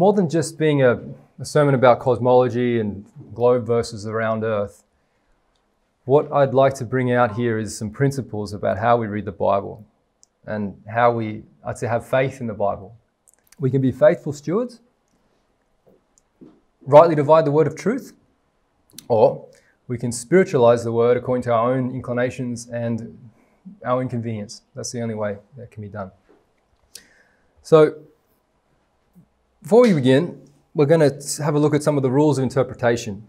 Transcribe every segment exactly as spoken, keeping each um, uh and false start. more than just being a, a sermon about cosmology and globe versus around Earth, what I'd like to bring out here is some principles about how we read the Bible and how we are to have faith in the Bible. We can be faithful stewards, rightly divide the word of truth, or we can spiritualize the word according to our own inclinations and our inconvenience. That's the only way that can be done. So, before we begin, we're going to have a look at some of the rules of interpretation.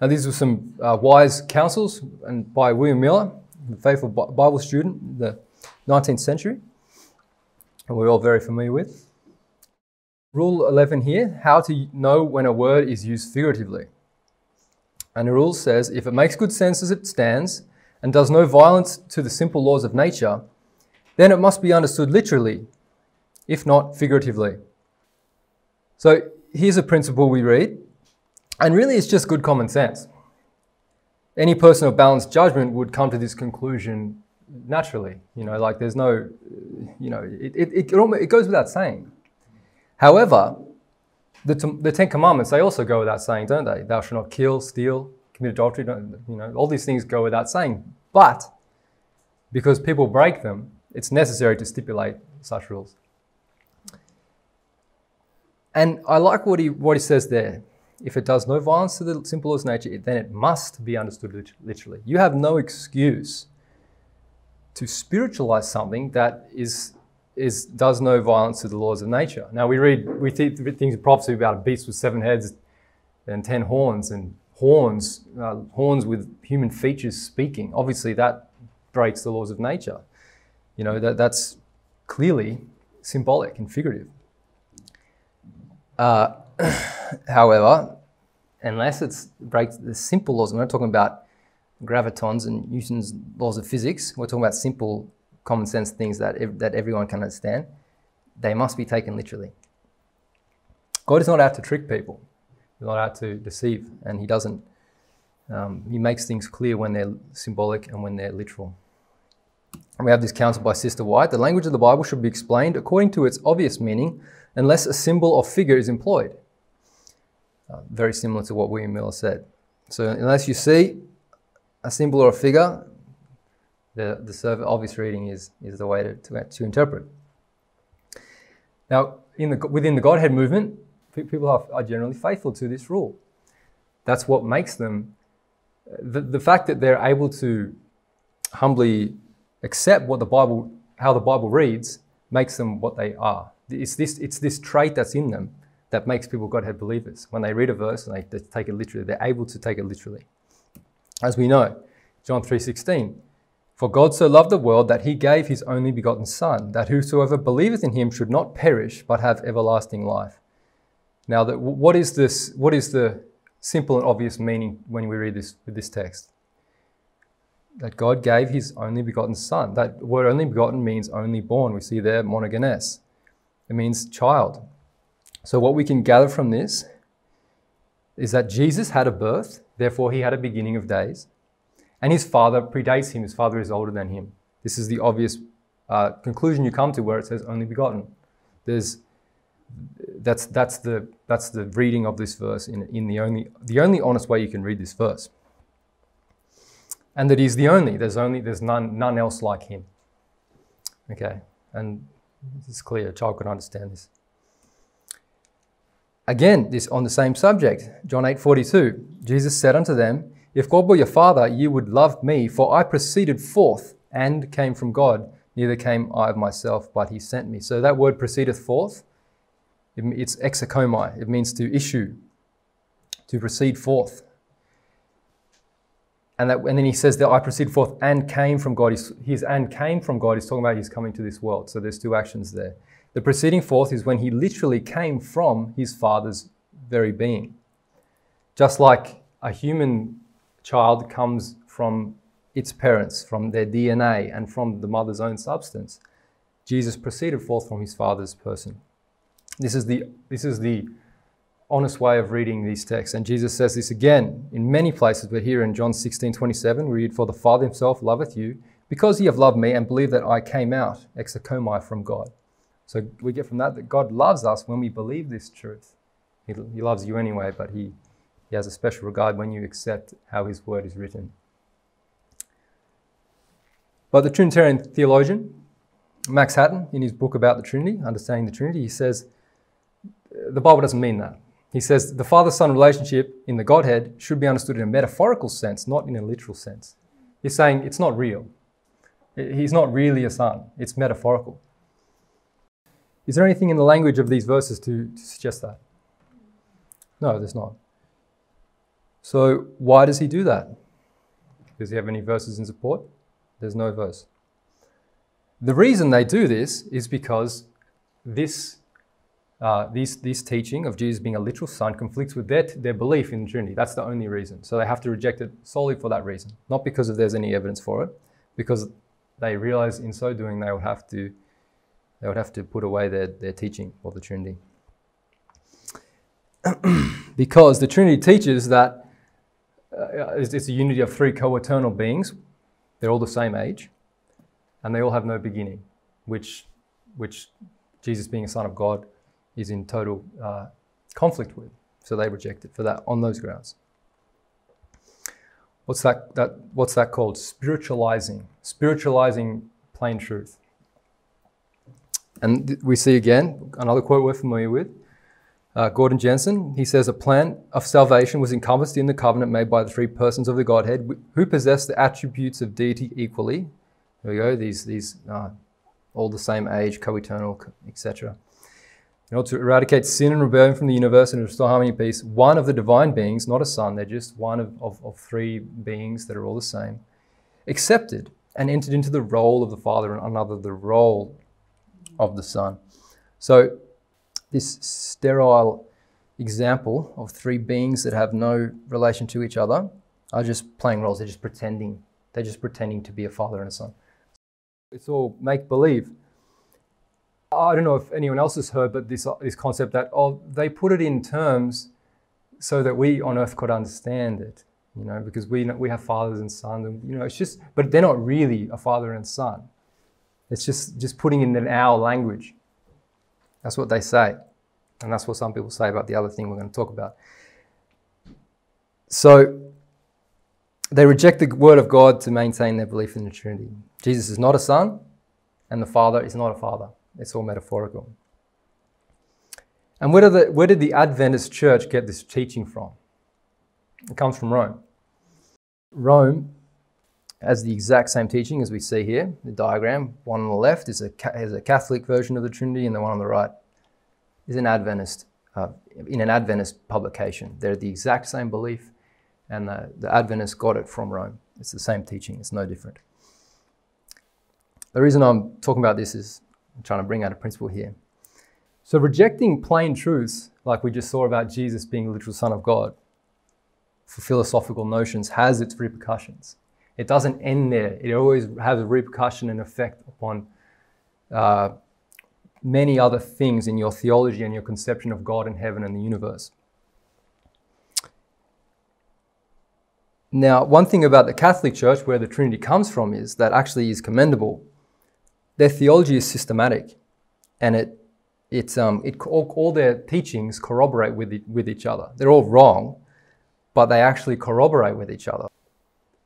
Now, these were some uh, wise counsels and by William Miller, the faithful Bible student in the nineteenth century, and we're all very familiar with. Rule eleven here, how to know when a word is used figuratively. And the rule says, if it makes good sense as it stands and does no violence to the simple laws of nature, then it must be understood literally, if not figuratively. So here's a principle we read, and really it's just good common sense. Any person of balanced judgment would come to this conclusion naturally. You know, like there's no, you know, it, it, it, it goes without saying. However, the, the Ten Commandments, they also go without saying, don't they? Thou shalt not kill, steal, commit adultery, don't, you know, all these things go without saying. But because people break them, it's necessary to stipulate such rules. And I like what he, what he says there. If it does no violence to the simple laws of nature, then it must be understood literally. You have no excuse to spiritualize something that is, is, does no violence to the laws of nature. Now we read, we th th things in prophecy about a beast with seven heads and ten horns and horns, uh, horns with human features speaking. Obviously that breaks the laws of nature. You know, that, that's clearly symbolic and figurative. Uh, however, unless it breaks the simple laws, we're not talking about gravitons and Newton's laws of physics, we're talking about simple common sense things that, ev that everyone can understand, they must be taken literally. God is not out to trick people. He's not out to deceive, and he doesn't. Um, he makes things clear when they're symbolic and when they're literal. And we have this counsel by Sister White. The language of the Bible should be explained according to its obvious meaning unless a symbol or figure is employed. Uh, very similar to what William Miller said. So unless you see a symbol or a figure, the, the obvious reading is, is the way to, to, to interpret. Now, in the, within the Godhead movement, people are, are generally faithful to this rule. That's what makes them... The, the fact that they're able to humbly accept what the Bible, how the Bible reads, makes them what they are. It's this, it's this trait that's in them that makes people Godhead believers. When they read a verse and they, they take it literally, they're able to take it literally. As we know, John three sixteen, for God so loved the world that he gave his only begotten Son, that whosoever believeth in him should not perish but have everlasting life. Now, that, what is this? What is the simple and obvious meaning when we read this this text? That God gave his only begotten Son. That word only begotten means only born. We see there monogenes. It means child. So what we can gather from this is that Jesus had a birth, therefore he had a beginning of days, and his father predates him. His father is older than him. This is the obvious uh, conclusion you come to where it says only begotten. There's, that's, that's, the, that's the reading of this verse in, in the, only, the only honest way you can read this verse. And that he's the only, there's only, there's none, none else like him. Okay, and this is clear, a child could understand this. Again, this on the same subject, John eight forty-two, Jesus said unto them, if God were your father, ye would love me, for I proceeded forth and came from God, neither came I of myself, but he sent me. So that word proceedeth forth, it, it's exekomai, it means to issue, to proceed forth. And, that, and then he says that I proceed forth and came from God. His, his and came from God is talking about his coming to this world. So there's two actions there. The proceeding forth is when he literally came from his father's very being. Just like a human child comes from its parents, from their D N A and from the mother's own substance, Jesus proceeded forth from his father's person. This is the, this is the honest way of reading these texts. And Jesus says this again in many places, but here in John sixteen twenty-seven, we read, for the Father himself loveth you, because ye have loved me and believed that I came out, exekomai, from God. So we get from that that God loves us when we believe this truth. He, he loves you anyway, but he, he has a special regard when you accept how his word is written. But the Trinitarian theologian, Max Hatton, in his book about the Trinity, Understanding the Trinity, he says, the Bible doesn't mean that. He says, the Father-Son relationship in the Godhead should be understood in a metaphorical sense, not in a literal sense. He's saying it's not real. He's not really a son. It's metaphorical. Is there anything in the language of these verses to, to suggest that? No, there's not. So why does he do that? Does he have any verses in support? There's no verse. The reason they do this is because this, uh, this, this teaching of Jesus being a literal son conflicts with their, their belief in the Trinity. That's the only reason. So they have to reject it solely for that reason, not because of there's any evidence for it, because they realize in so doing they would have to, they would have to put away their, their teaching of the Trinity. Because the Trinity teaches that uh, it's, it's a unity of three co-eternal beings. They're all the same age. And they all have no beginning, which, which Jesus being a son of God is in total uh, conflict with. So they reject it for that, on those grounds. What's that, that, what's that called? Spiritualizing. Spiritualizing plain truth. And we see again, another quote we're familiar with, uh, Gordon Jensen. He says, a plan of salvation was encompassed in the covenant made by the three persons of the Godhead who possess the attributes of deity equally. There we go, these, these uh, all the same age, co-eternal, et cetera. In order to eradicate sin and rebellion from the universe and restore harmony and peace, one of the divine beings, not a son, they're just one of, of, of three beings that are all the same, accepted and entered into the role of the Father and another the role of the Son. So this sterile example of three beings that have no relation to each other are just playing roles, they're just pretending. They're just pretending to be a father and a son. It's all make-believe. I don't know if anyone else has heard, but this, this concept that, oh, they put it in terms so that we on earth could understand it, you know, because we, we have fathers and sons, and, you know, it's just, but they're not really a father and son. It's just, just putting in our language. That's what they say. And that's what some people say about the other thing we're going to talk about. So they reject the word of God to maintain their belief in the Trinity. Jesus is not a son, and the Father is not a father. It's all metaphorical. And where did the, where did the Adventist church get this teaching from? It comes from Rome. Rome has the exact same teaching as we see here. The diagram, one on the left is a, is a Catholic version of the Trinity, and the one on the right is an Adventist, uh, in an Adventist publication. They're the exact same belief. And the, the Adventists got it from Rome. It's the same teaching, it's no different. The reason I'm talking about this is I'm trying to bring out a principle here. So rejecting plain truths, like we just saw about Jesus being the literal Son of God, for philosophical notions, has its repercussions. It doesn't end there. It always has a repercussion and effect upon uh, many other things in your theology and your conception of God and heaven and the universe. Now, one thing about the Catholic Church, where the Trinity comes from, is that actually is commendable. Their theology is systematic, and it, it's, um, it, all, all their teachings corroborate with, it, with each other. They're all wrong, but they actually corroborate with each other.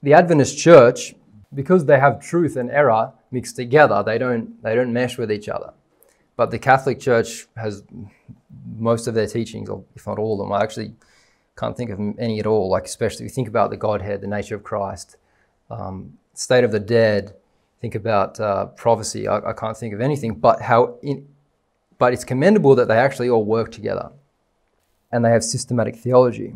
The Adventist Church, because they have truth and error mixed together, they don't, they don't mesh with each other. But the Catholic Church has most of their teachings, or if not all of them, are actually... Can't think of any at all, like especially if you think about the Godhead, the nature of Christ, um, state of the dead, think about uh, prophecy, I, I can't think of anything, but, how in, but it's commendable that they actually all work together and they have systematic theology.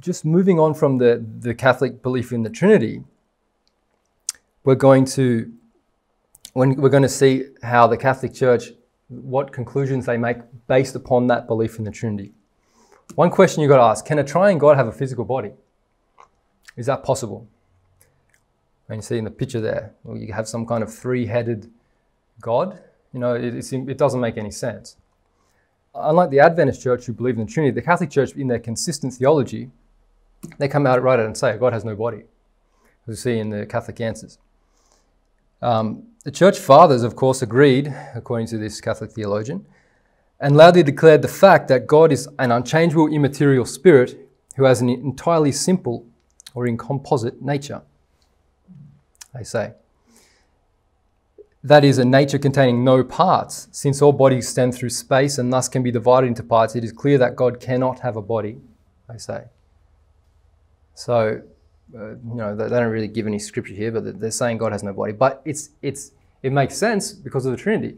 Just moving on from the, the Catholic belief in the Trinity, we're going to, when we're going to see how the Catholic Church, what conclusions they make based upon that belief in the Trinity. One question you've got to ask, can a triune God have a physical body? Is that possible? And you see in the picture there, well, you have some kind of three-headed God. You know, it, it's, it doesn't make any sense. Unlike the Adventist church who believe in the Trinity, the Catholic church, in their consistent theology, they come out right out and say, God has no body, as we see in the Catholic Answers. Um, The Church Fathers, of course, agreed, according to this Catholic theologian, and loudly declared the fact that God is an unchangeable, immaterial spirit who has an entirely simple or incomposite nature, they say. That is, a nature containing no parts. Since all bodies stand through space and thus can be divided into parts, it is clear that God cannot have a body, they say. So, uh, you know, they don't really give any scripture here, but they're saying God has no body. But it's, it's, it makes sense because of the Trinity.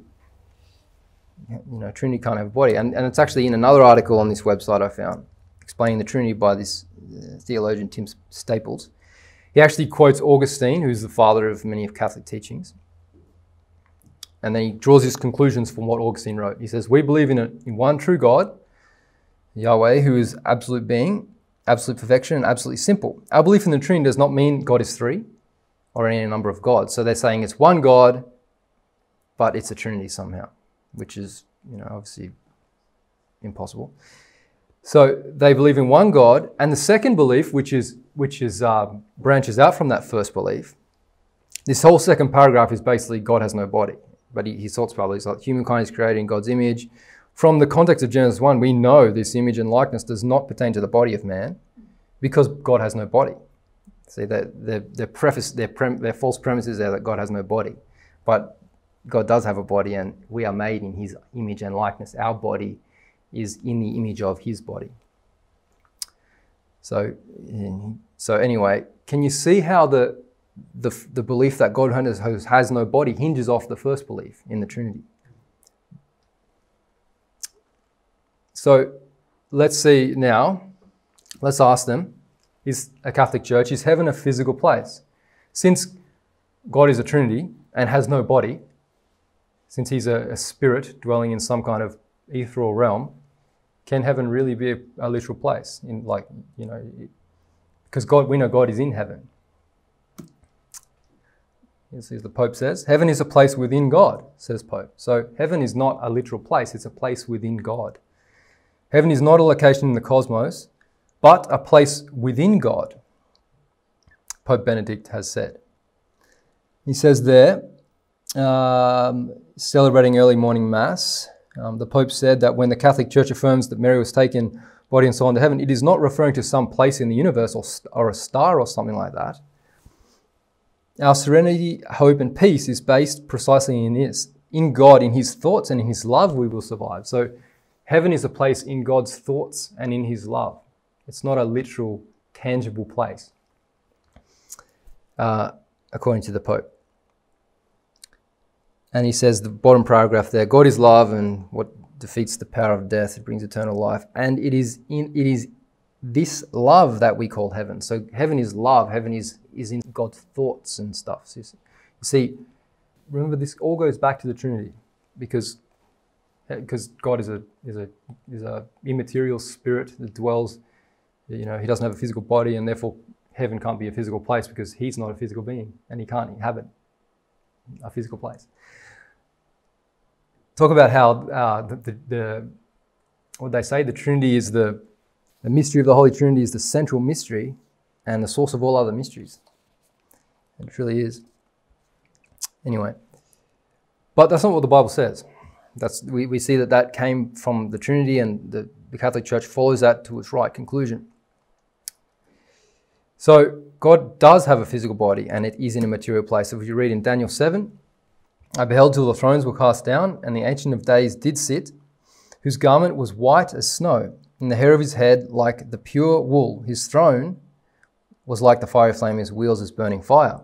You know, Trinity can't have a body. And, and it's actually in another article on this website I found, explaining the Trinity by this uh, theologian, Tim Staples. He actually quotes Augustine, who's the father of many of Catholic teachings. And then he draws his conclusions from what Augustine wrote. He says, we believe in, a, in one true God, Yahweh, who is absolute being, absolute perfection, and absolutely simple. Our belief in the Trinity does not mean God is three or any number of gods. So they're saying it's one God, but it's a Trinity somehow, which is, you know, obviously impossible. So they believe in one God, and the second belief, which is which is uh, branches out from that first belief. This whole second paragraph is basically God has no body, but he, he sorts probably like humankind is created in God's image. From the context of Genesis one, we know this image and likeness does not pertain to the body of man, because God has no body. See, their their their preface, their prem, their false premises there that God has no body, but God does have a body, and we are made in his image and likeness. Our body is in the image of his body. So, so anyway, can you see how the, the, the belief that God has, has no body hinges off the first belief in the Trinity? So let's see now, let's ask them, is a Catholic church, is heaven a physical place? Since God is a Trinity and has no body, since he's a, a spirit dwelling in some kind of ethereal realm, can heaven really be a, a literal place? In like, you know, it, because God, we know God is in heaven. This is the Pope says, heaven is a place within God, says Pope. So heaven is not a literal place, it's a place within God. Heaven is not a location in the cosmos, but a place within God, Pope Benedict has said. He says there, um, celebrating early morning mass, um, the Pope said that when the Catholic Church affirms that Mary was taken body and soul into heaven, it is not referring to some place in the universe or, st or a star or something like that. Our serenity, hope, and peace is based precisely in this. In God, in his thoughts, and in his love, we will survive. So heaven is a place in God's thoughts and in his love. It's not a literal, tangible place, uh, according to the Pope. And he says, the bottom paragraph there, God is love, and what defeats the power of death, it brings eternal life. And it is in it is this love that we call heaven. So heaven is love. Heaven is, is in God's thoughts and stuff. So you see, remember, this all goes back to the Trinity, because, because God is a, is, a, is a immaterial spirit that dwells, you know, he doesn't have a physical body, and therefore heaven can't be a physical place because he's not a physical being and he can't inhabit a physical place. Talk about how uh, the, the, the what they say, the Trinity is the the mystery of the Holy Trinity is the central mystery and the source of all other mysteries. It truly really is. Anyway, but that's not what the Bible says. That's we, we see that that came from the Trinity, and the, the Catholic Church follows that to its right conclusion. So God does have a physical body, and it is in a material place. So if you read in Daniel seven, I beheld till the thrones were cast down, and the Ancient of Days did sit, whose garment was white as snow, and the hair of his head like the pure wool. His throne was like the fiery flame, his wheels as burning fire.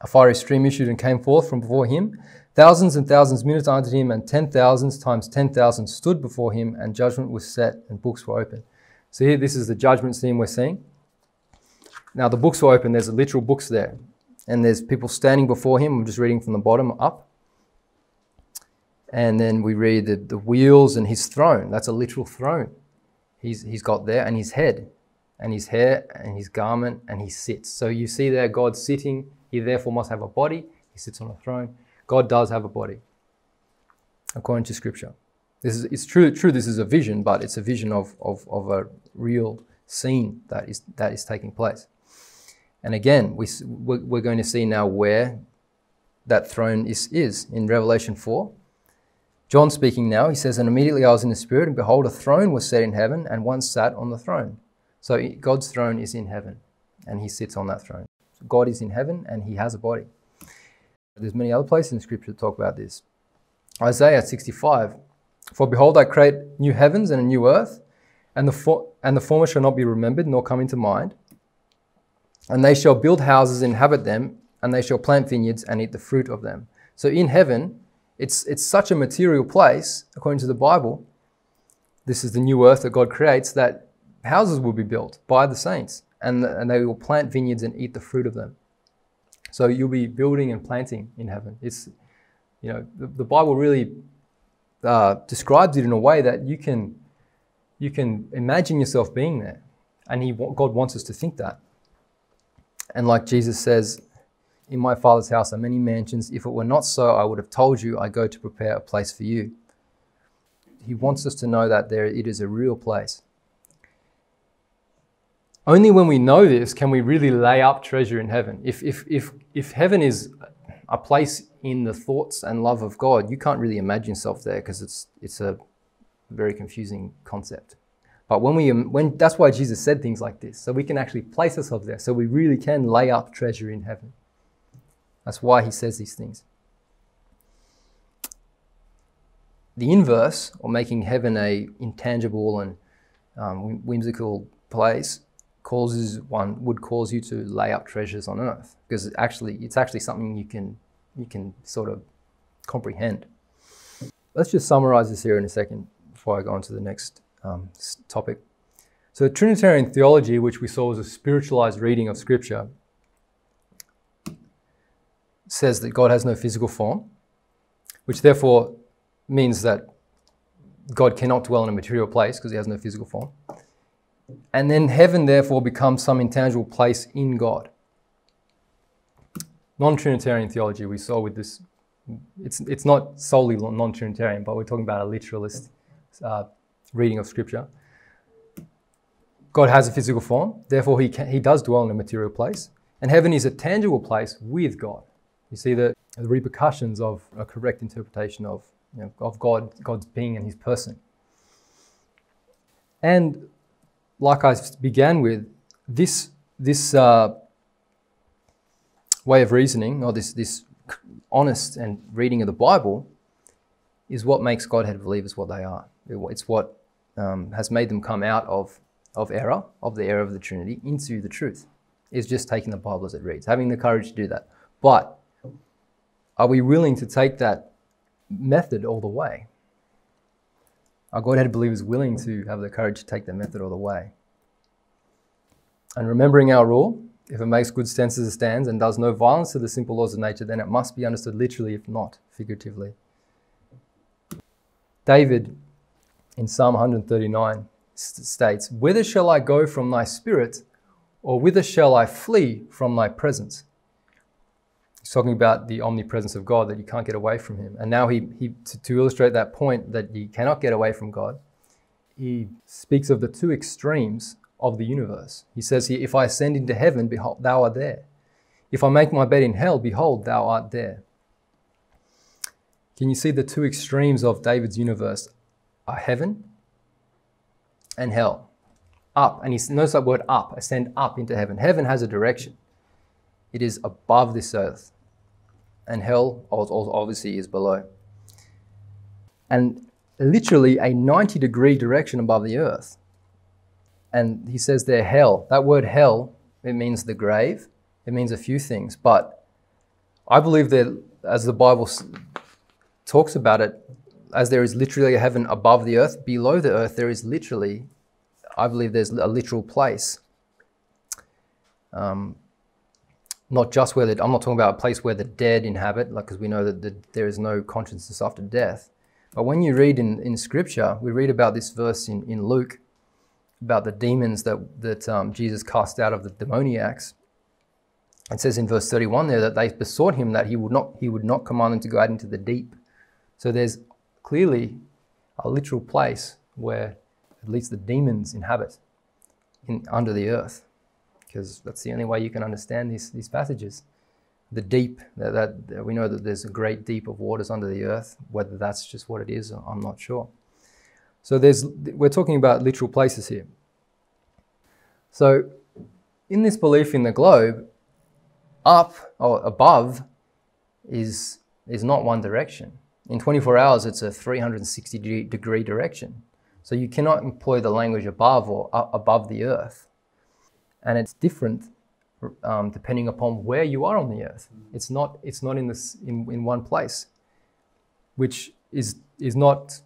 A fiery stream issued and came forth from before him. Thousands and thousands ministered unto him, and ten thousands times ten thousand stood before him, and judgment was set, and books were opened. So here, this is the judgment scene we're seeing. Now, the books were open. There's literal books there. And there's people standing before him. I'm just reading from the bottom up. And then we read the, the wheels and his throne. That's a literal throne. He's, he's got there, and his head and his hair and his garment, and he sits. So you see there God sitting. He therefore must have a body. He sits on a throne. God does have a body, according to Scripture. This is, it's true, true this is a vision, but it's a vision of, of, of a real scene that is, that is taking place. And again, we, we're going to see now where that throne is, is in Revelation four. John speaking now, he says, "And immediately I was in the Spirit, and behold, a throne was set in heaven, and one sat on the throne." So God's throne is in heaven, and he sits on that throne. So God is in heaven, and he has a body. There's many other places in Scripture that talk about this. Isaiah sixty-five, "For behold, I create new heavens and a new earth, and the, for and the former shall not be remembered, nor come into mind. And they shall build houses, inhabit them, and they shall plant vineyards and eat the fruit of them." So in heaven, it's, it's such a material place, according to the Bible. This is the new earth that God creates, that houses will be built by the saints, and, and they will plant vineyards and eat the fruit of them. So you'll be building and planting in heaven. It's, you know, the, the Bible really uh, describes it in a way that you can, you can imagine yourself being there. And he, God wants us to think that. And like Jesus says, "In my Father's house are many mansions. If it were not so, I would have told you, I go to prepare a place for you." He wants us to know that there it is a real place. Only when we know this can we really lay up treasure in heaven. If, if, if, if heaven is a place in the thoughts and love of God, you can't really imagine yourself there, because it's, it's a very confusing concept. But when we, when, that's why Jesus said things like this, so we can actually place ourselves there, so we really can lay up treasure in heaven. That's why he says these things. The inverse, or making heaven a intangible and um, whimsical place, causes one would cause you to lay up treasures on earth, because it actually it's actually something you can you can sort of comprehend. Let's just summarize this here in a second before I go on to the next Um, topic. So Trinitarian theology, which we saw was a spiritualized reading of Scripture, says that God has no physical form, which therefore means that God cannot dwell in a material place because he has no physical form. And then heaven therefore becomes some intangible place in God. Non-Trinitarian theology we saw with this, it's, it's not solely non-Trinitarian, but we're talking about a literalist uh, reading of Scripture. God has a physical form, therefore he, can, he does dwell in a material place, and heaven is a tangible place with God. You see the, the repercussions of a correct interpretation of, you know, of God, God's being and his person. And like I began with, this, this uh, way of reasoning, or this, this honest and reading of the Bible, is what makes Godhead believers what they are. It's what um, has made them come out of, of error, of the error of the Trinity, into the truth. It's just taking the Bible as it reads, having the courage to do that. But are we willing to take that method all the way? Are Godhead believers willing to have the courage to take that method all the way? And remembering our rule, if it makes good sense as it stands and does no violence to the simple laws of nature, then it must be understood literally, if not figuratively. David, in Psalm one thirty-nine, states, "Whither shall I go from thy spirit, or whither shall I flee from thy presence?" He's talking about the omnipresence of God, that you can't get away from him. And now he, he to, to illustrate that point, that you cannot get away from God, he speaks of the two extremes of the universe. He says here, "If I ascend into heaven, behold, thou art there. If I make my bed in hell, behold, thou art there." Can you see the two extremes of David's universe? Heaven and hell. Up, and he knows that word up, ascend up into heaven. Heaven has a direction. It is above this earth. And hell obviously is below. And literally a ninety degree direction above the earth. And he says there, hell. That word hell, it means the grave. It means a few things. But I believe that as the Bible talks about it, as there is literally a heaven above the earth, below the earth, there is literally, I believe there's a literal place. Um, not just where, the, I'm not talking about a place where the dead inhabit, like, because we know that the, there is no consciousness after death. But when you read in, in Scripture, we read about this verse in, in Luke, about the demons that, that um, Jesus cast out of the demoniacs. It says in verse thirty-one there that they besought him that he would not, he would not command them to go out into the deep. So there's clearly a literal place where at least the demons inhabit in, under the earth, because that's the only way you can understand these, these passages. the deep, that, that, that we know that there's a great deep of waters under the earth. Whether that's just what it is, I'm not sure. So there's, we're talking about literal places here. So in this belief in the globe, up or above is, is not one direction. In twenty-four hours, it's a three hundred sixty degree direction. So you cannot employ the language above or above the earth. And it's different um, depending upon where you are on the earth. It's not, it's not in, this, in, in one place, which is, is not...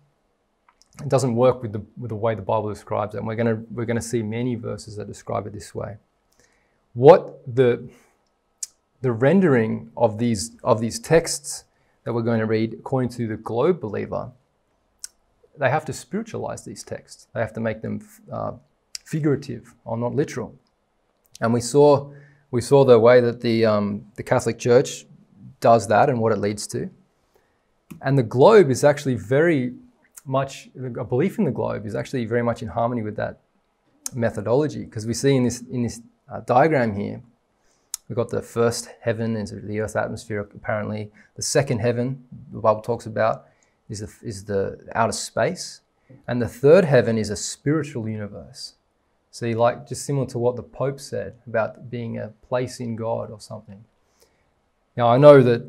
It doesn't work with the, with the way the Bible describes it. And we're going to, we're going to see many verses that describe it this way. What the, the rendering of these, of these texts that we're going to read, according to the globe believer, they have to spiritualize these texts. They have to make them uh, figurative or not literal. And we saw, we saw the way that the, um, the Catholic Church does that and what it leads to. And the globe is actually very... much, a belief in the globe is actually very much in harmony with that methodology, because we see in this, in this uh, diagram here, we've got the first heaven is the earth's atmosphere, apparently. The second heaven, the Bible talks about, is the, is the outer space. And the third heaven is a spiritual universe. So you like, just similar to what the Pope said about being a place in God or something. Now, I know that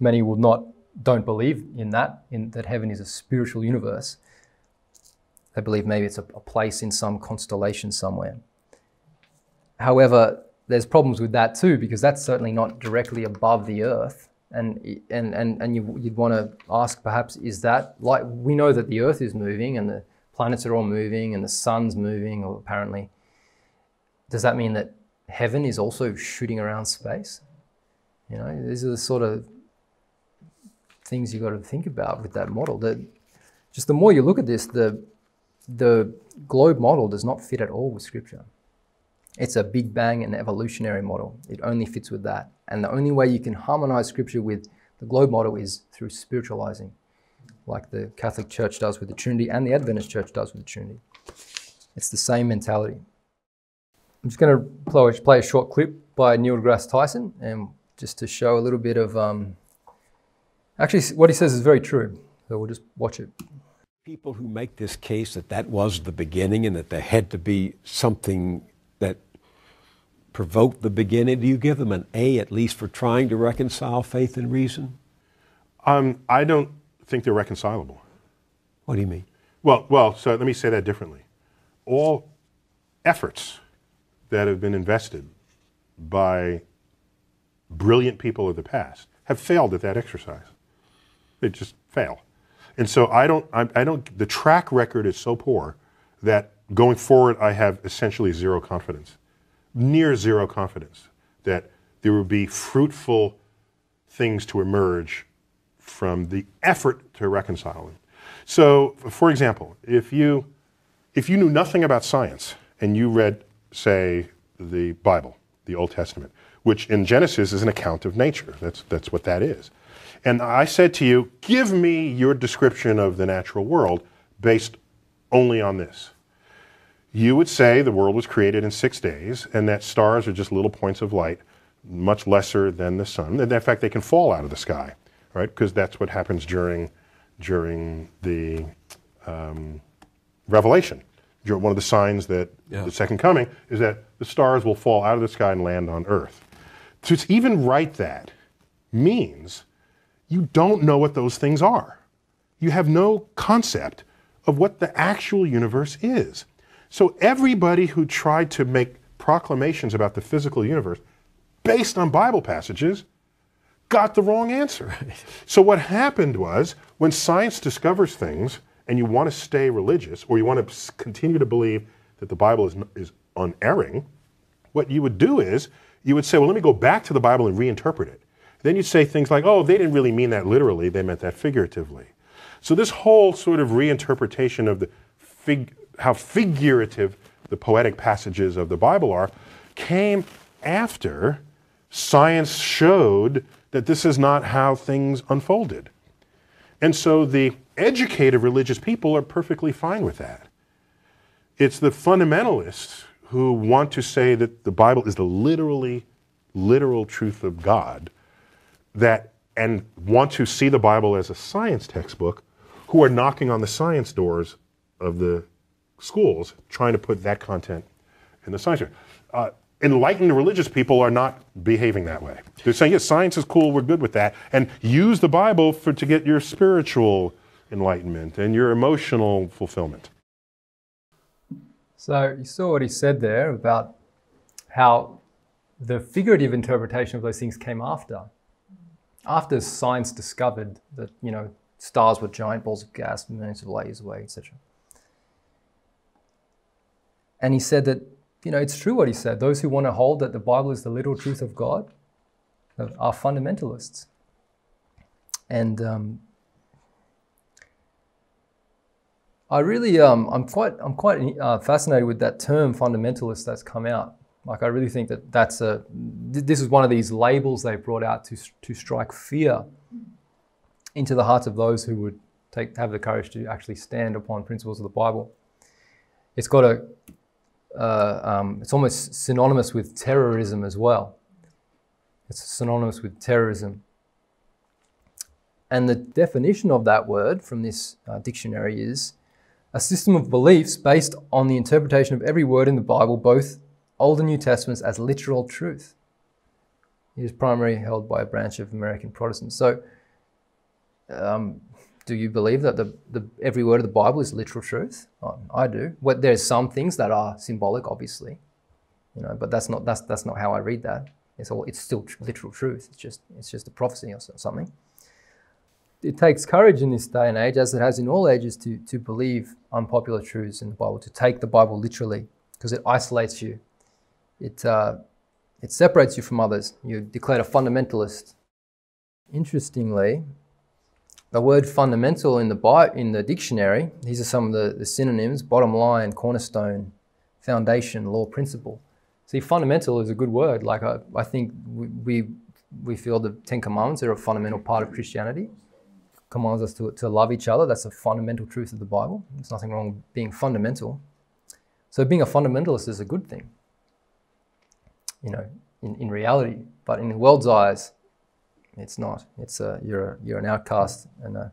many will not don't believe in that, in that heaven is a spiritual universe. They believe maybe it's a, a place in some constellation somewhere. However, there's problems with that too, because that's certainly not directly above the earth. And, and, and, and you, you'd want to ask, perhaps, is that, like, we know that the earth is moving and the planets are all moving and the sun's moving, or apparently. Does that mean that heaven is also shooting around space? You know, these are the sort of things you've got to think about with that model. That just the more you look at this, the, the globe model does not fit at all with Scripture. It's a Big Bang and evolutionary model. It only fits with that. And the only way you can harmonize Scripture with the globe model is through spiritualizing, like the Catholic Church does with the Trinity and the Adventist Church does with the Trinity. It's the same mentality. I'm just going to play a short clip by Neil deGrasse Tyson, and just to show a little bit of... Um, Actually, what he says is very true, so we'll just watch it. People who make this case that that was the beginning and that there had to be something that provoked the beginning, do you give them an A at least for trying to reconcile faith and reason? Um, I don't think they're reconcilable. What do you mean? Well, well, so let me say that differently. All efforts that have been invested by brilliant people of the past have failed at that exercise. They just fail. And so I don't, I, I don't, the track record is so poor that going forward I have essentially zero confidence, near zero confidence that there would be fruitful things to emerge from the effort to reconcile them. So, for example, if you, if you knew nothing about science and you read, say, the Bible, the Old Testament, which in Genesis is an account of nature. That's, that's what that is. And I said to you, give me your description of the natural world based only on this. You would say the world was created in six days and that stars are just little points of light, much lesser than the sun. And in fact, they can fall out of the sky, right? Because that's what happens during, during the um, Revelation. One of the signs that yeah. the second coming is that the stars will fall out of the sky and land on earth. To even write that means you don't know what those things are. You have no concept of what the actual universe is. So everybody who tried to make proclamations about the physical universe based on Bible passages got the wrong answer. So what happened was, when science discovers things and you want to stay religious, or you want to continue to believe that the Bible is, is unerring, what you would do is, you would say, well, let me go back to the Bible and reinterpret it. Then you'd say things like, oh, they didn't really mean that literally, they meant that figuratively. So this whole sort of reinterpretation of the fig, how figurative the poetic passages of the Bible are, came after science showed that this is not how things unfolded. And so the educated religious people are perfectly fine with that. It's the fundamentalists who want to say that the Bible is the literally, literal truth of God that and want to see the Bible as a science textbook who are knocking on the science doors of the schools trying to put that content in the science. Uh, enlightened religious people are not behaving that way. They're saying, yes, science is cool, we're good with that, and use the Bible for, to get your spiritual enlightenment and your emotional fulfillment. So you saw what he said there about how the figurative interpretation of those things came after. After science discovered that, you know, stars were giant balls of gas millions of light years away, et cetera. And he said that, you know, it's true what he said. Those who want to hold that the Bible is the literal truth of God are fundamentalists. And um, I really, um, I'm quite, I'm quite uh, fascinated with that term fundamentalist that's come out. Like, I really think that that's a, this is one of these labels they brought out to, to strike fear into the hearts of those who would take, have the courage to actually stand upon principles of the Bible. It's got a, uh, um, it's almost synonymous with terrorism as well. It's synonymous with terrorism. And the definition of that word from this uh, dictionary is a system of beliefs based on the interpretation of every word in the Bible, both Old and New Testaments, as literal truth. It is primarily held by a branch of American Protestants. So, um, do you believe that the, the, every word of the Bible is literal truth? Oh, I do. Well, there's some things that are symbolic, obviously, you know, but that's not that's that's not how I read that. It's all it's still tr literal truth. It's just it's just a prophecy or something. It takes courage in this day and age, as it has in all ages, to to believe unpopular truths in the Bible, to take the Bible literally, because it isolates you. It, uh, it separates you from others. You're declared a fundamentalist. Interestingly, the word fundamental in the, bi in the dictionary, these are some of the, the synonyms: bottom line, cornerstone, foundation, law, principle. See, fundamental is a good word. Like, I, I think we, we feel the Ten Commandments are a fundamental part of Christianity. Commands us to, to love each other. That's a fundamental truth of the Bible. There's nothing wrong with being fundamental. So being a fundamentalist is a good thing, you know, in, in reality, but in the world's eyes, it's not. It's a, you're, a, you're an outcast. And a,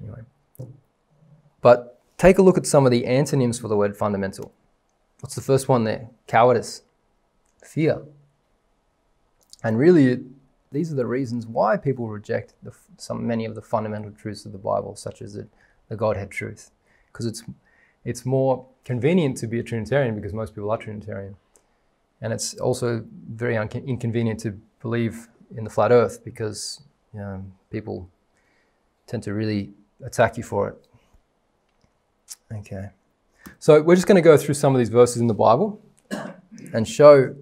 anyway. But take a look at some of the antonyms for the word fundamental. What's the first one there? Cowardice, fear. And really, these are the reasons why people reject the, some, many of the fundamental truths of the Bible, such as the, the Godhead truth, because it's, it's more convenient to be a Trinitarian, because most people are Trinitarian. And it's also very inconvenient to believe in the flat earth, because, you know, people tend to really attack you for it. Okay. So we're just going to go through some of these verses in the Bible and show,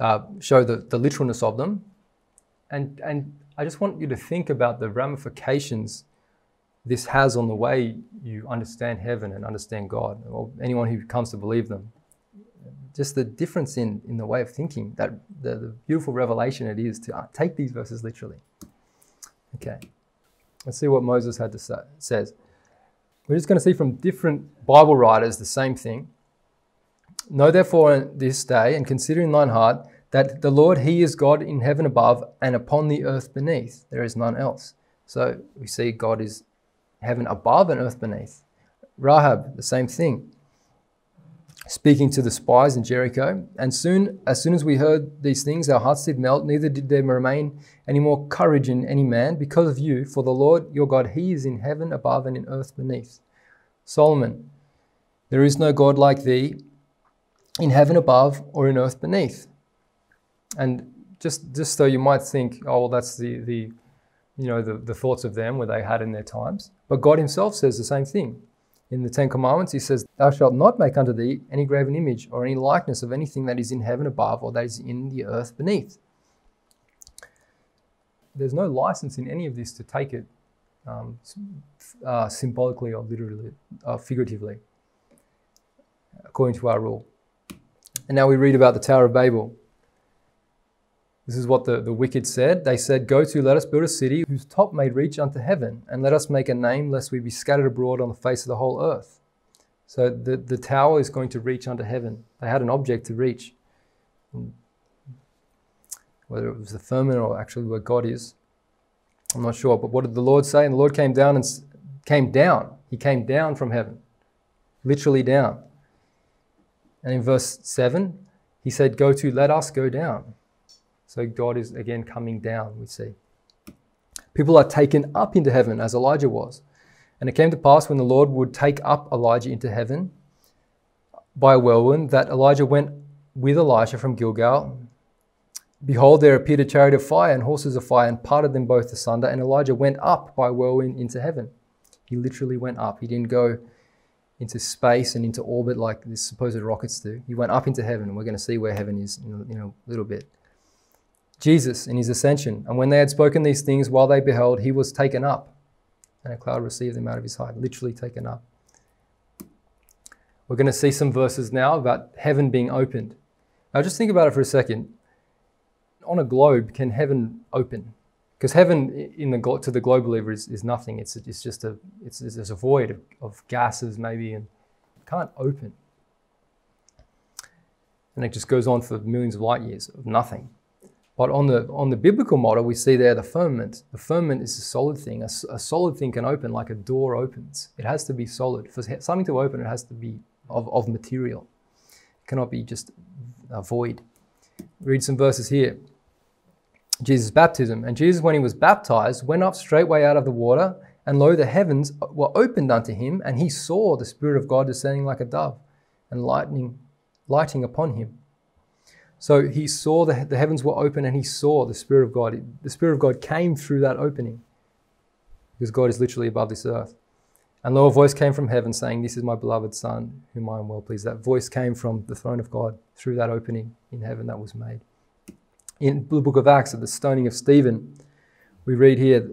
uh, show the, the literalness of them. And, and I just want you to think about the ramifications this has on the way you understand heaven and understand God, or anyone who comes to believe them. Just the difference in, in the way of thinking, that the, the beautiful revelation it is to take these verses literally. Okay, let's see what Moses had to say. Says. We're just going to see from different Bible writers the same thing. Know therefore this day, and consider in thine heart, that the Lord, he is God in heaven above, and upon the earth beneath. There is none else. So we see God is heaven above and earth beneath. Rahab, the same thing, speaking to the spies in Jericho. And soon, as soon as we heard these things, our hearts did melt, neither did there remain any more courage in any man because of you, for the Lord your God, he is in heaven above and in earth beneath. Solomon, there is no God like thee in heaven above or in earth beneath. And just just so you might think, oh, well, that's the, the, you know, the, the thoughts of them, where they had in their times. But God himself says the same thing. In the Ten Commandments, he says, thou shalt not make unto thee any graven image or any likeness of anything that is in heaven above or that is in the earth beneath. There's no license in any of this to take it um, uh, symbolically or literally, uh, figuratively, according to our rule. And now we read about the Tower of Babel. This is what the, the wicked said. They said, go to, let us build a city whose top may reach unto heaven, and let us make a name, lest we be scattered abroad on the face of the whole earth. So the, the tower is going to reach unto heaven. They had an object to reach. whether it was the firmament or actually where God is, I'm not sure. But what did the Lord say? And the Lord came down and came down. He came down from heaven, literally down. And in verse seven, he said, go to, let us go down. So God is again coming down, we see. People are taken up into heaven as Elijah was. And it came to pass when the Lord would take up Elijah into heaven by a whirlwind, that Elijah went with Elisha from Gilgal. Behold, there appeared a chariot of fire and horses of fire, and parted them both asunder. And Elijah went up by a whirlwind into heaven. He literally went up. He didn't go into space and into orbit like these supposed rockets do. He went up into heaven. We're going to see where heaven is in a, in a little bit. Jesus in his ascension. And when they had spoken these things, while they beheld, he was taken up, and a cloud received him out of his sight. Literally taken up. We're going to see some verses now about heaven being opened. Now just think about it for a second. On a globe, can heaven open? Because heaven in the, to the globe believer is, is nothing. It's, it's just a, it's, it's a void of, of gases maybe, and it can't open. And it just goes on for millions of light years of nothing. But on the, on the biblical model, we see there the firmament. The firmament is a solid thing. A, a solid thing can open like a door opens. It has to be solid. For something to open, it has to be of, of material. It cannot be just a void. Read some verses here. Jesus' baptism. And Jesus, when he was baptized, went up straightway out of the water, and lo, the heavens were opened unto him, and he saw the Spirit of God descending like a dove, and lightning, lighting upon him. So he saw the, the heavens were open, and he saw the Spirit of God. The Spirit of God came through that opening, because God is literally above this earth. And lo, a voice came from heaven saying, this is my beloved Son, whom I am well pleased. That voice came from the throne of God through that opening in heaven that was made. In the book of Acts, at the stoning of Stephen, we read here,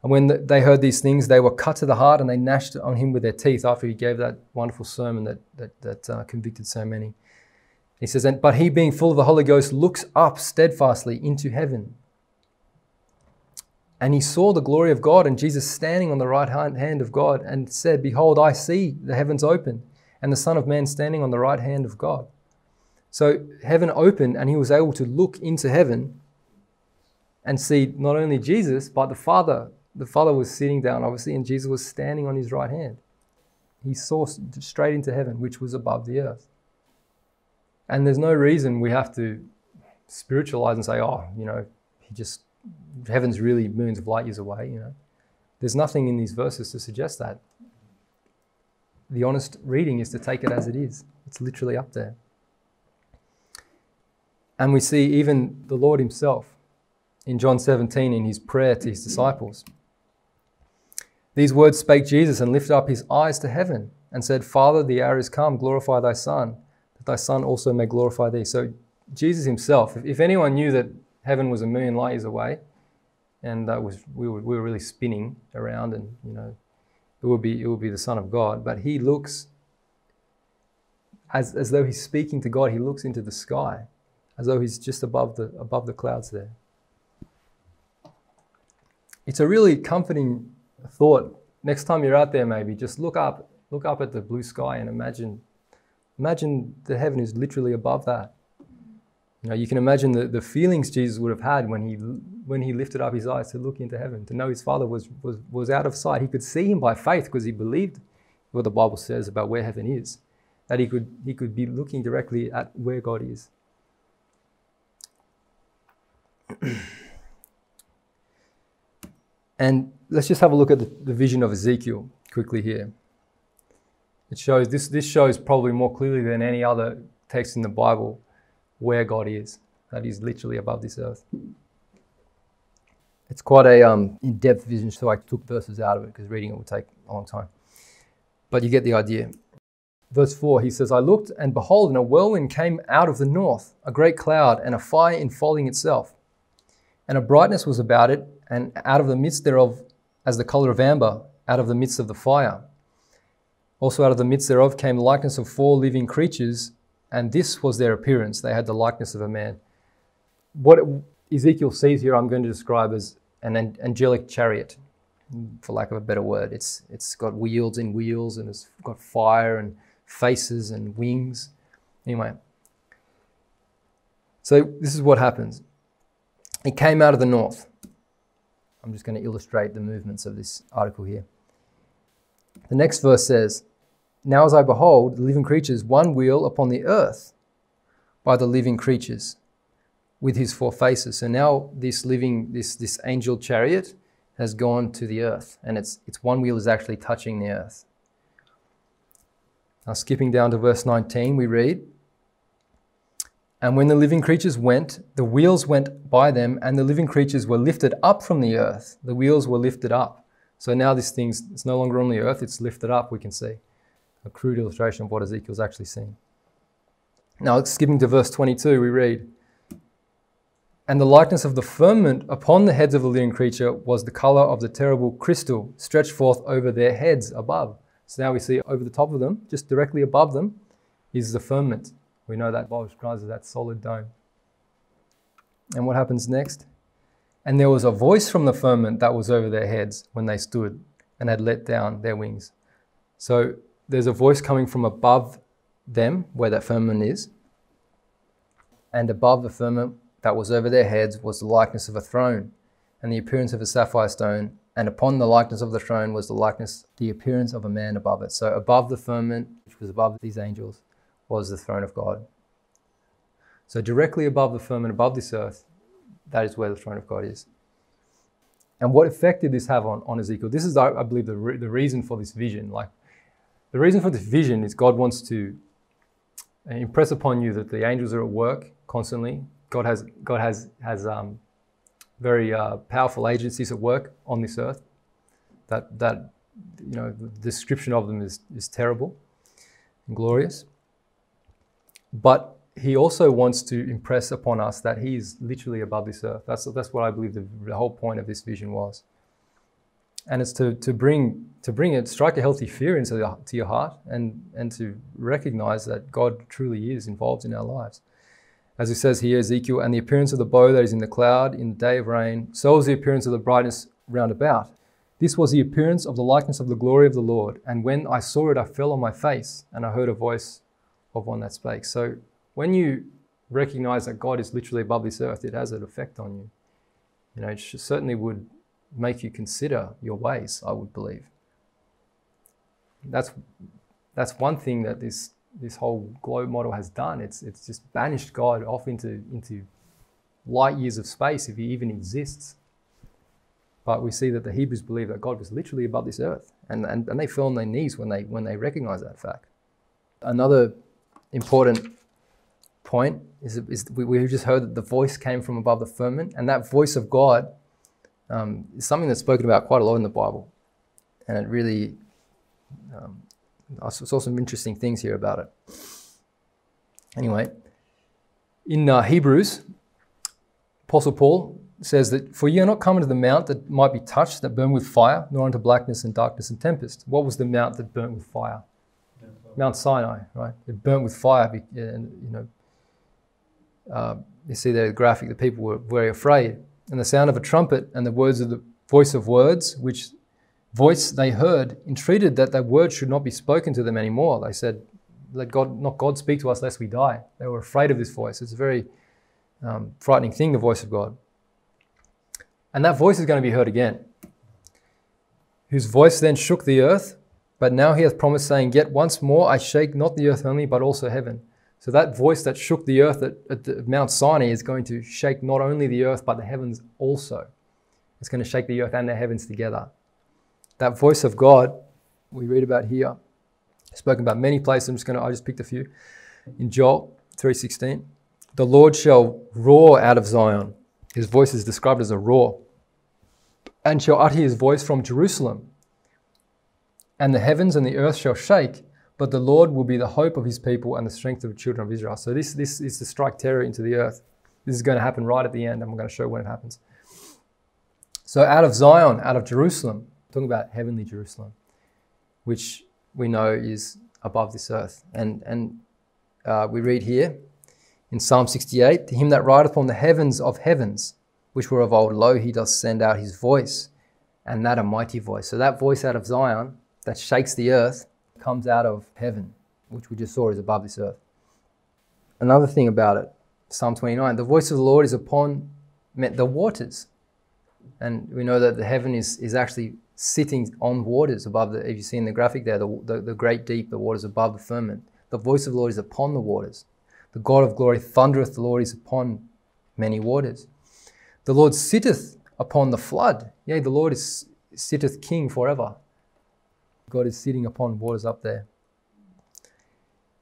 and when they heard these things, they were cut to the heart, and they gnashed on him with their teeth, after he gave that wonderful sermon that, that, that uh, convicted so many. He says, and, but he, being full of the Holy Ghost, looks up steadfastly into heaven. And he saw the glory of God, and Jesus standing on the right hand of God, and said, behold, I see the heavens open, and the Son of Man standing on the right hand of God. So heaven opened, and he was able to look into heaven and see not only Jesus, but the Father. The Father was sitting down, obviously, and Jesus was standing on his right hand. He saw straight into heaven, which was above the earth. And there's no reason we have to spiritualize and say, oh, you know, he just, heaven's really millions of light years away, you know. There's nothing in these verses to suggest that. The honest reading is to take it as it is. It's literally up there. And we see even the Lord himself in John seventeen in his prayer to his disciples. These words spake Jesus, and lifted up his eyes to heaven, and said, Father, the hour is come, glorify thy Son, that thy Son also may glorify thee. So Jesus himself, if anyone knew that heaven was a million light years away, and that was, we were, we were really spinning around, and you know, it would be, it would be the Son of God. But he looks, as, as though he's speaking to God, he looks into the sky, as though he's just above the, above the clouds there. It's a really comforting thought. Next time you're out there, maybe just look up, look up at the blue sky, and imagine, imagine the heaven is literally above that. You know, you can imagine the, the feelings Jesus would have had when he, when he lifted up his eyes to look into heaven, to know his Father was, was, was out of sight. He could see him by faith, because he believed what the Bible says about where heaven is, that he could, he could be looking directly at where God is. And let's just have a look at the, the vision of Ezekiel quickly here. It shows, this, this shows probably more clearly than any other text in the Bible where God is, that is literally above this earth. It's quite a um, in-depth vision, so I took verses out of it, because reading it would take a long time. But you get the idea. Verse four, he says, I looked, and behold, and a whirlwind came out of the north, a great cloud, and a fire enfolding itself. And a brightness was about it, and out of the midst thereof, as the colour of amber, out of the midst of the fire. Also out of the midst thereof came likeness of four living creatures, and this was their appearance. They had the likeness of a man. What Ezekiel sees here, I'm going to describe as an angelic chariot, for lack of a better word. It's, it's got wheels and wheels, and it's got fire and faces and wings. Anyway, so this is what happens. It came out of the north. I'm just going to illustrate the movements of this article here. The next verse says, "Now as I behold, the living creatures, one wheel upon the earth by the living creatures with his four faces." So now this living, this, this angel chariot has gone to the earth, and its, its one wheel is actually touching the earth. Now skipping down to verse nineteen, we read, "And when the living creatures went, the wheels went by them, and the living creatures were lifted up from the earth." The wheels were lifted up. So now this thing's it's no longer on the earth, it's lifted up, we can see. A crude illustration of what Ezekiel's actually seeing. Now, skipping to verse twenty-two, we read, "And the likeness of the firmament upon the heads of the living creature was the color of the terrible crystal stretched forth over their heads above." So now we see over the top of them, just directly above them, is the firmament. We know that Bob describes as that solid dome. And what happens next? "And there was a voice from the firmament that was over their heads when they stood and had let down their wings." So there's a voice coming from above them, where that firmament is. "And above the firmament that was over their heads was the likeness of a throne, and the appearance of a sapphire stone. And upon the likeness of the throne was the likeness, the appearance of a man above it." So above the firmament, which was above these angels, was the throne of God. So directly above the firmament, above this earth, that is where the throne of God is. And what effect did this have on, on Ezekiel? This is, I, I believe, the, re the reason for this vision. Like, the reason for this vision is God wants to impress upon you that the angels are at work constantly. God has, God has, has um, very uh, powerful agencies at work on this earth. That, that you know, the description of them is, is terrible and glorious. But he also wants to impress upon us that he is literally above this earth. That's, that's what I believe the, the whole point of this vision was. And it's to, to bring, to bring it, strike a healthy fear into the, to your heart, and, and to recognize that God truly is involved in our lives. As it says here, Ezekiel, "And the appearance of the bow that is in the cloud in the day of rain, so is the appearance of the brightness round about. This was the appearance of the likeness of the glory of the Lord. And when I saw it, I fell on my face, and I heard a voice of one that spake." So when you recognize that God is literally above this earth, it has an effect on you. You know, it certainly would make you consider your ways, I would believe. That's, that's one thing that this, this whole globe model has done. It's, it's just banished God off into, into light years of space, if he even exists. But we see that the Hebrews believe that God was literally above this earth, and, and, and they fell on their knees when they, when they recognize that fact. Another important point is, is we, we just heard that the voice came from above the firmament, and that voice of God um, is something that's spoken about quite a lot in the Bible, and it really, um, I saw some interesting things here about it. Anyway, in uh, Hebrews, Apostle Paul says that, "For ye are not come unto the mount that might be touched, that burned with fire, nor unto blackness and darkness and tempest." What was the mount that burnt with fire? Mount Sinai, right? It burnt with fire, and you know, uh, you see there the graphic, the people were very afraid. "And the sound of a trumpet and the words of the voice of words, which voice they heard, entreated that that word should not be spoken to them anymore." They said, "Let God, not God speak to us lest we die." They were afraid of this voice. It's a very um, frightening thing, the voice of God. And that voice is going to be heard again. "Whose voice then shook the earth, but now he hath promised, saying, Yet once more I shake not the earth only, but also heaven." So that voice that shook the earth at, at the Mount Sinai is going to shake not only the earth, but the heavens also. It's going to shake the earth and the heavens together. That voice of God, we read about here, spoken about many places. I'm just going to, I just picked a few. In Joel three sixteen, "The Lord shall roar out of Zion." His voice is described as a roar. "And shall utter his voice from Jerusalem. And the heavens and the earth shall shake, but the Lord will be the hope of his people and the strength of the children of Israel." So this, this is to strike terror into the earth. This is going to happen right at the end, and we're going to show when it happens. So out of Zion, out of Jerusalem, talking about heavenly Jerusalem, which we know is above this earth. And, and uh, we read here in Psalm sixty-eight, "To him that rideth upon the heavens of heavens, which were of old, lo, he doth send out his voice, and that a mighty voice." So that voice out of Zion that shakes the earth comes out of heaven, which we just saw is above this earth. Another thing about it, Psalm twenty-nine, "The voice of the Lord is upon meant the waters. And we know that the heaven is, is actually sitting on waters above the, if you see in the graphic there, the, the, the great deep, the waters above the firmament. The voice of the Lord is upon the waters. The God of glory thundereth, the Lord is upon many waters. The Lord sitteth upon the flood. Yea, the Lord is, sitteth king forever. God is sitting upon waters up there.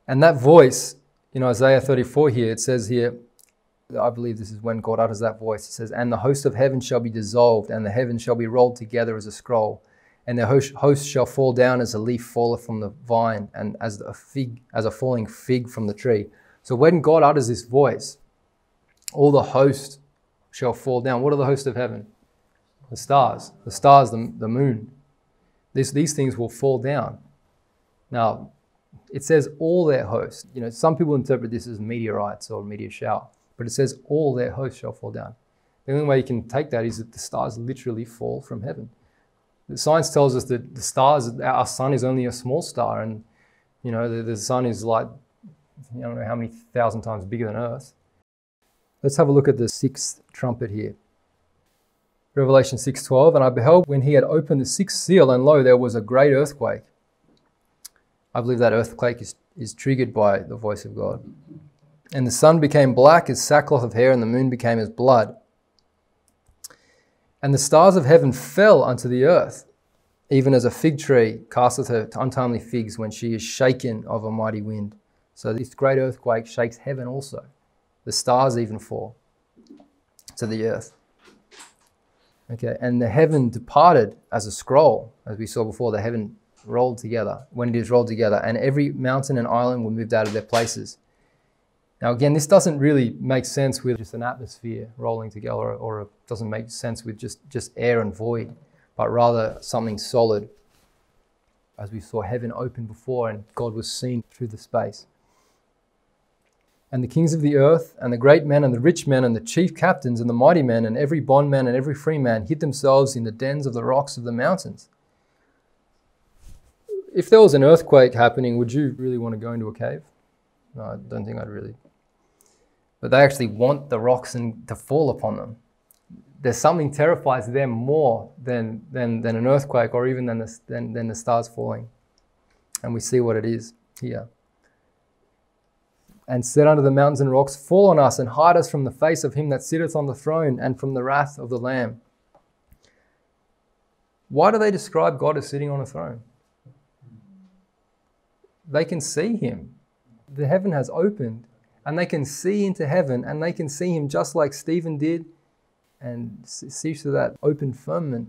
And that voice, in Isaiah thirty-four here, it says here, I believe this is when God utters that voice. It says, and the host of heaven shall be dissolved, and the heavens shall be rolled together as a scroll, and their host shall fall down as a leaf falleth from the vine, and as a fig, as a falling fig from the tree. So when God utters this voice, all the host shall fall down. What are the hosts of heaven? The stars, the stars, the, the moon. This, these things will fall down. Now, it says all their hosts. You know, some people interpret this as meteorites or meteor shower, but it says all their hosts shall fall down. The only way you can take that is that the stars literally fall from heaven. The science tells us that the stars, our sun is only a small star, and you know the, the sun is like, I don't know how many thousand times bigger than Earth. Let's have a look at the sixth trumpet here. Revelation six twelve, and I beheld when he had opened the sixth seal, and lo, there was a great earthquake. I believe that earthquake is, is triggered by the voice of God. And the sun became black as sackcloth of hair, and the moon became as blood. And the stars of heaven fell unto the earth, even as a fig tree casteth her untimely figs when she is shaken of a mighty wind. So this great earthquake shakes heaven also. The stars even fall to the earth. Okay, and the heaven departed as a scroll, as we saw before, the heaven rolled together, when it is rolled together, and every mountain and island were moved out of their places. Now again, this doesn't really make sense with just an atmosphere rolling together, or, or it doesn't make sense with just, just air and void, but rather something solid, as we saw heaven open before and God was seen through the space. And the kings of the earth, and the great men, and the rich men, and the chief captains, and the mighty men, and every bondman, and every free man, hid themselves in the dens of the rocks of the mountains. If there was an earthquake happening, would you really want to go into a cave? No, I don't think I'd really. But they actually want the rocks and to fall upon them. There's something terrifies them more than, than, than an earthquake, or even than the, than, than the stars falling. And we see what it is here. And said unto the mountains and rocks, fall on us, and hide us from the face of him that sitteth on the throne, and from the wrath of the Lamb. Why do they describe God as sitting on a throne? They can see him. The heaven has opened, and they can see into heaven, and they can see him just like Stephen did, and see through that open firmament.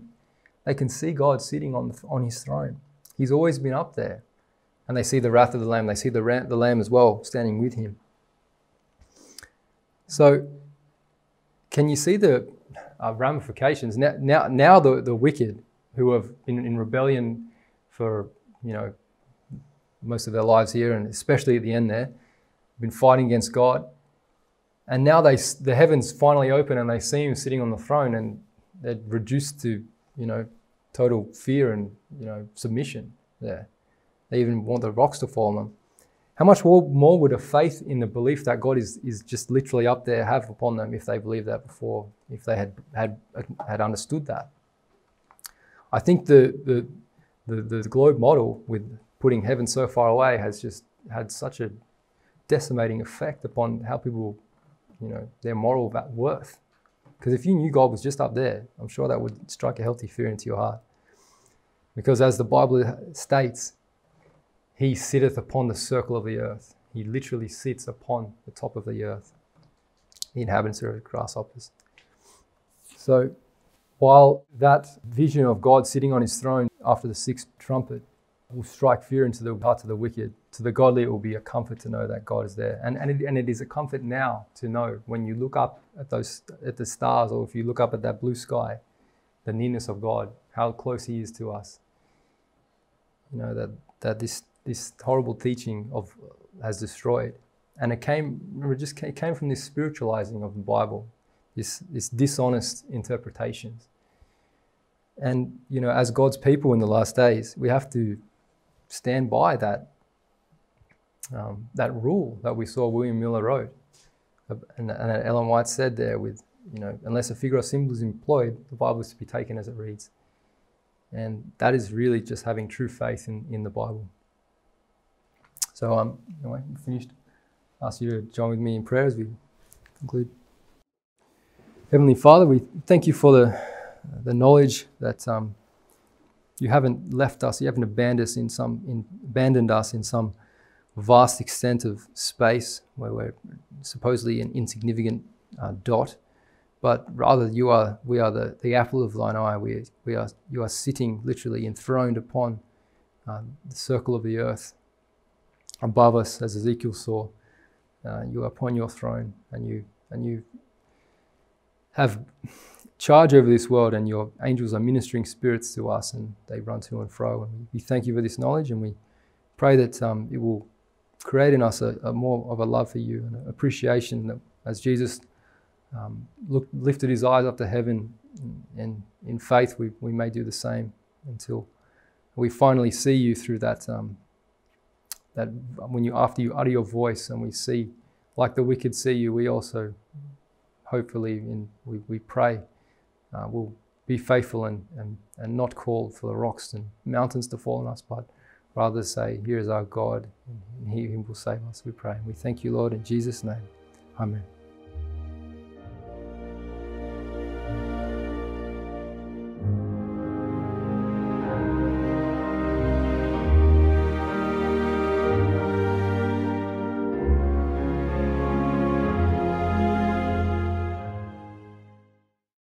They can see God sitting on, on his throne. He's always been up there. And they see the wrath of the Lamb. They see the, ram, the Lamb as well, standing with him. So, can you see the uh, ramifications? Now, now, now the, the wicked, who have been in rebellion for, you know, most of their lives here, and especially at the end there, been fighting against God. And now they, the heavens finally open, and they see him sitting on the throne, and they're reduced to, you know, total fear and, you know, submission there. They even want the rocks to fall on them. How much more would a faith in the belief that God is, is just literally up there have upon them if they believed that before, if they had had, had understood that? I think the, the, the, the globe model with putting heaven so far away has just had such a decimating effect upon how people, you know, their moral worth. Because if you knew God was just up there, I'm sure that would strike a healthy fear into your heart. Because as the Bible states, he sitteth upon the circle of the earth. He literally sits upon the top of the earth. The inhabitants are grasshoppers. So while that vision of God sitting on his throne after the sixth trumpet will strike fear into the hearts of the wicked, to the godly it will be a comfort to know that God is there. And, and, it, and it is a comfort now to know when you look up at, those, at the stars, or if you look up at that blue sky, the nearness of God, how close he is to us. You know, that, that this... this horrible teaching of has destroyed, and it came. Remember, just came, it came from this spiritualizing of the Bible, this this dishonest interpretations. And you know, as God's people in the last days, we have to stand by that um, that rule that we saw William Miller wrote, and, and Ellen White said there with you know, unless a figure or symbol is employed, the Bible is to be taken as it reads. And that is really just having true faith in, in the Bible. So um, anyway, I'm finished. I ask you to join with me in prayer as we conclude. Heavenly Father, we thank you for the, the knowledge that um, you haven't left us, you haven't abandoned us in some, in, abandoned us in some vast extent of space where we're supposedly an insignificant uh, dot, but rather you are, we are the, the apple of thine eye. We, we are, you are sitting literally enthroned upon um, the circle of the earth above us, as Ezekiel saw. Uh, you are upon your throne, and you, and you have charge over this world, and your angels are ministering spirits to us, and they run to and fro. And we thank you for this knowledge, and we pray that um, it will create in us a, a more of a love for you and an appreciation that, as Jesus um, looked, lifted his eyes up to heaven, and, and in faith we, we may do the same until we finally see you through that, um, that when you, after you utter your voice and we see, like the wicked see you, we also hopefully, in, we, we pray, uh, we'll be faithful and, and, and not call for the rocks and mountains to fall on us, but rather say, here is our God, and he, he will save us, we pray. And we thank you, Lord, in Jesus' name. Amen.